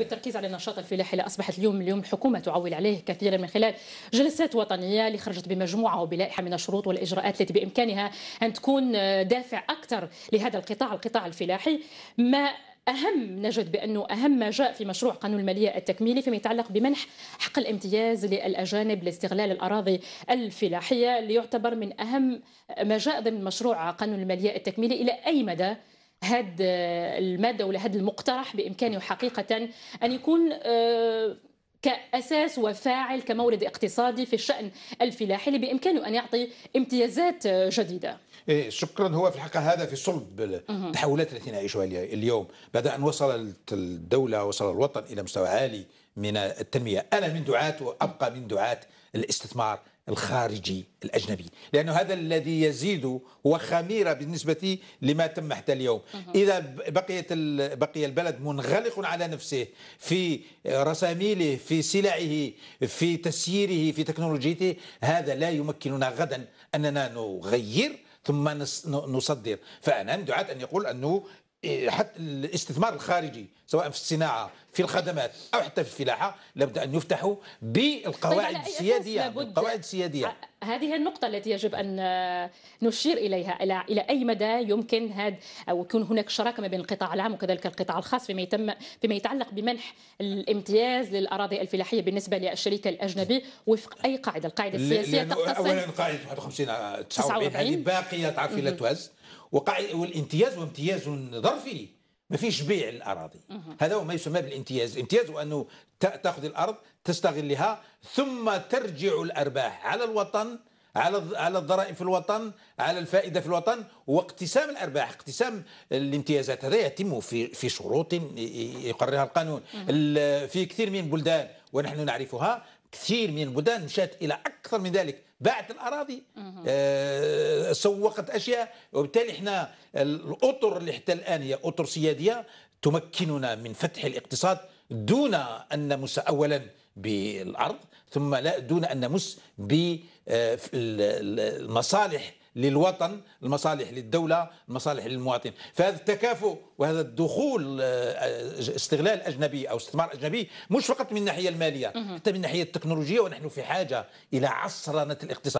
بالتركيز على النشاط الفلاحي لا أصبحت اليوم الحكومة تعول عليه كثيرا من خلال جلسات وطنية اللي خرجت بمجموعة وبلائحة من الشروط والإجراءات التي بإمكانها أن تكون دافع أكثر لهذا القطاع الفلاحي. ما أهم نجد بأنه أهم ما جاء في مشروع قانون المالية التكميلي فيما يتعلق بمنح حق الامتياز للأجانب لاستغلال الأراضي الفلاحية، اللي يعتبر من أهم ما جاء ضمن مشروع قانون المالية التكميلي. إلى أي مدى هذا المادة ولا هذا المقترح بإمكانه حقيقة أن يكون كأساس وفاعل كمورد اقتصادي في الشأن الفلاحي اللي بإمكانه أن يعطي امتيازات جديدة؟ شكرا. هو في الحقيقة هذا في صلب التحولات التي نعيشها اليوم، بعد أن وصلت الدولة وصل الوطن إلى مستوى عالي من التنمية. أنا من دعاة وأبقى من دعاة الاستثمار الخارجي الأجنبي، لأنه هذا الذي يزيد هو خميرة بالنسبة لما تم حتى اليوم. إذا بقي البلد منغلق على نفسه في رساميله، في سلعه، في تسييره، في تكنولوجيته، هذا لا يمكننا غدا أننا نغير ثم نصدر. فأنا من دعاة أن يقول أنه حتى الاستثمار الخارجي سواء في الصناعة، في الخدمات، أو حتى في الفلاحة لابد أن يفتحوا بالقواعد السيادية. القواعد السيادية هذه النقطة التي يجب أن نشير إليها، إلى أي مدى يمكن هذا أو يكون هناك شراكة ما بين القطاع العام وكذلك القطاع الخاص فيما يتعلق بمنح الامتياز للأراضي الفلاحية بالنسبة للشريك الأجنبي وفق أي قاعدة؟ القاعدة السياسية تقتصر أولا قاعدة 51-49 هذه باقية تعرف لا توهز، والامتياز هو امتياز ظرفي، ما فيش بيع الأراضي. هذا هو ما يسمى بالامتياز. الامتياز هو أنه تأخذ الأرض تستغلها ثم ترجع الأرباح على الوطن، على الضرائب في الوطن، على الفائدة في الوطن، واقتسام الأرباح. اقتسام الامتيازات هذا يتم في شروط يقررها القانون. في كثير من البلدان ونحن نعرفها، كثير من البلدان مشات إلى أكثر من ذلك، باعت الأراضي، سوقت أشياء. وبالتالي احنا الأطر اللي حتى الآن هي أطر سيادية تمكننا من فتح الاقتصاد دون أن نمس أولا بالأرض، ثم دون أن نمس بالمصالح للوطن، المصالح للدولة، المصالح للمواطن. فهذا التكافؤ وهذا الدخول استغلال أجنبي أو استثمار أجنبي مش فقط من الناحية المالية، حتى من الناحية التكنولوجية. ونحن في حاجة إلى عصرنة الاقتصاد.